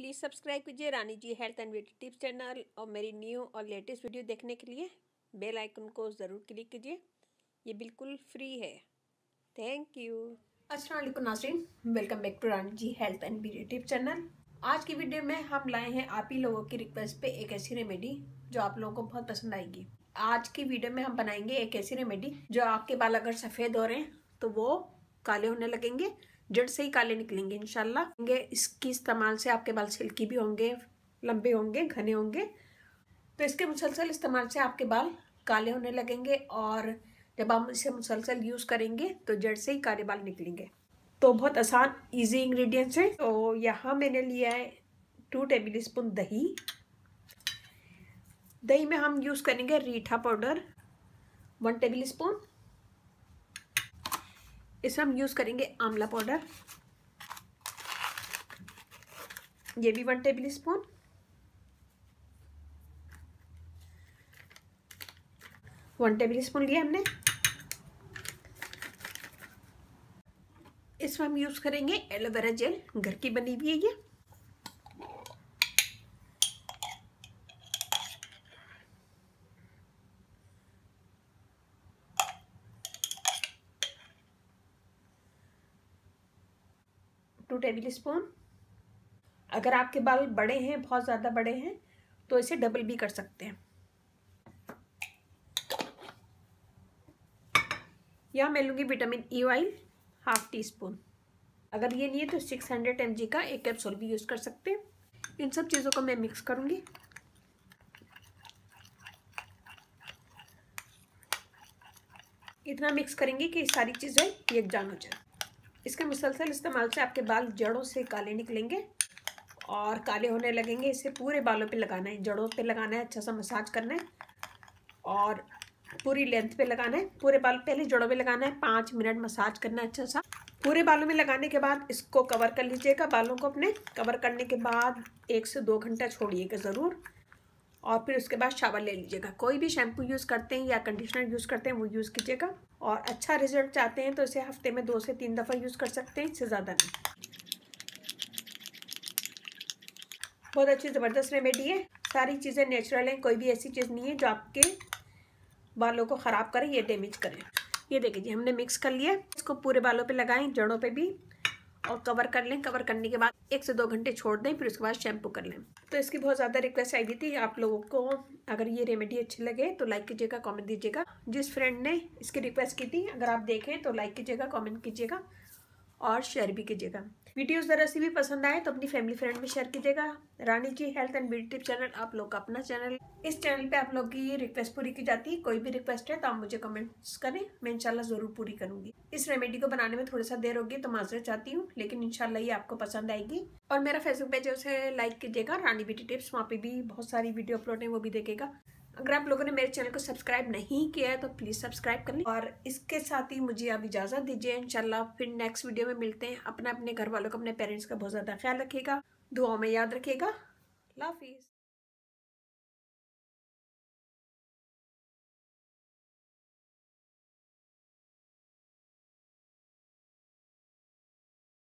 Please subscribe कीजिए Rani ji health and beauty tips channel, और मेरी न्यू और लेटेस्ट वीडियो देखने के लिए बेल आइकन को ज़रूर क्लिक कीजिए। ये बिल्कुल फ्री है। Thank you. अस्सलाम वालेकुम नाज़रीन, welcome back to Rani ji health and beauty tips channel. आज की वीडियो में हम लाए हैं आप ही लोगों की रिक्वेस्ट पे एक ऐसी रेमेडी जो आप लोगों को बहुत पसंद आएगी। आज की वीडियो में हम बनाएंगे एक ऐसी रेमेडी जो आपके बाल अगर सफ़ेद हो रहे हैं तो वो काले होने लगेंगे, जड़ से ही काले निकलेंगे इंशाल्लाह। इसकी इस्तेमाल से आपके बाल सिल्की भी होंगे, लंबे होंगे, घने होंगे। तो इसके मुसलसल इस्तेमाल से आपके बाल काले होने लगेंगे, और जब हम इसे मुसलसल यूज़ करेंगे तो जड़ से ही काले बाल निकलेंगे। तो बहुत आसान इजी इंग्रेडिएंट्स है। तो यहाँ मैंने लिया है 2 टेबलस्पून दही। दही में हम यूज़ करेंगे रीठा पाउडर 1 टेबलस्पून। इसमें हम यूज़ करेंगे आंवला पाउडर, ये भी 1 टेबलस्पून। लिया हमने। इसमें हम यूज़ करेंगे एलोवेरा जेल, घर की बनी हुई है ये। टेबलस्पून। अगर आपके बाल बड़े हैं, बहुत ज़्यादा बड़े हैं, तो इसे डबल भी कर सकते हैं। या मैं लूँगी विटामिन ई ऑयल 1/2 टीस्पून। अगर ये नहीं है तो 600 mg का एक कैप्सूल भी यूज़ कर सकते हैं। इन सब चीज़ों को मैं मिक्स करूँगी। इतना मिक्स करेंगे कि सारी चीज़ें यकजान हो जाए। इसके मुसलसल इस्तेमाल से आपके बाल जड़ों से काले निकलेंगे और काले होने लगेंगे। इसे पूरे बालों पे लगाना है, जड़ों पे लगाना है, अच्छा सा मसाज करना है और पूरी लेंथ पे लगाना है। पूरे बाल पहले जड़ों पे लगाना है, 5 मिनट मसाज करना है अच्छा सा। पूरे बालों में लगाने के बाद इसको कवर कर लीजिएगा। बालों को अपने कवर करने के बाद 1 से 2 घंटा छोड़िएगा ज़रूर, और फिर उसके बाद शावर ले लीजिएगा। कोई भी शैम्पू यूज़ करते हैं या कंडीशनर यूज़ करते हैं वो यूज़ कीजिएगा। और अच्छा रिजल्ट चाहते हैं तो इसे हफ्ते में 2 से 3 दफ़ा यूज़ कर सकते हैं, इससे ज़्यादा नहीं। बहुत अच्छी ज़बरदस्त रेमेडी है। सारी चीज़ें नेचुरल हैं, कोई भी ऐसी चीज़ नहीं है जो आपके बालों को ख़राब करें या डैमेज करें। ये देखिए जी, हमने मिक्स कर लिया। इसको पूरे बालों पर लगाएँ, जड़ों पर भी, और कवर कर लें। कवर करने के बाद 1 से 2 घंटे छोड़ दें, फिर उसके बाद शैम्पू कर लें। तो इसकी बहुत ज़्यादा रिक्वेस्ट आई हुई थी आप लोगों को। अगर ये रेमेडी अच्छी लगे तो लाइक कीजिएगा, कमेंट दीजिएगा। जिस फ्रेंड ने इसकी रिक्वेस्ट की थी, अगर आप देखें तो लाइक कीजिएगा, कमेंट कीजिएगा और शेयर भी कीजिएगा। वीडियोज़ ज़रा सी भी पसंद आए तो अपनी फैमिली फ्रेंड में शेयर कीजिएगा। Rani ji health and beauty tips channel आप लोग का अपना चैनल। इस चैनल पे आप लोगों की रिक्वेस्ट पूरी की जाती है। कोई भी रिक्वेस्ट है तो आप मुझे कमेंट्स करें, मैं इंशाल्लाह ज़रूर पूरी करूँगी। इस रेमेडी को बनाने में थोड़ा सा देर होगी तो माजरत चाहती हूँ, लेकिन इंशाल्लाह ये आपको पसंद आएगी। और मेरा फेसबुक पेज है, उसे लाइक कीजिएगा, रानी ब्यूटी टिप्स। वहाँ पर भी बहुत सारी वीडियो अपलोड है, वो भी देखिएगा। अगर आप लोगों ने मेरे चैनल को सब्सक्राइब नहीं किया है तो प्लीज़ सब्सक्राइब कर लें। और इसके साथ ही मुझे आप इजाज़त दीजिए। इंशाल्लाह फिर नेक्स्ट वीडियो में मिलते हैं। अपने घर वालों को, अपने पेरेंट्स का बहुत ज़्यादा ख्याल रखिएगा, दुआओं में याद रखिएगा। अल्लाह हाफिज़।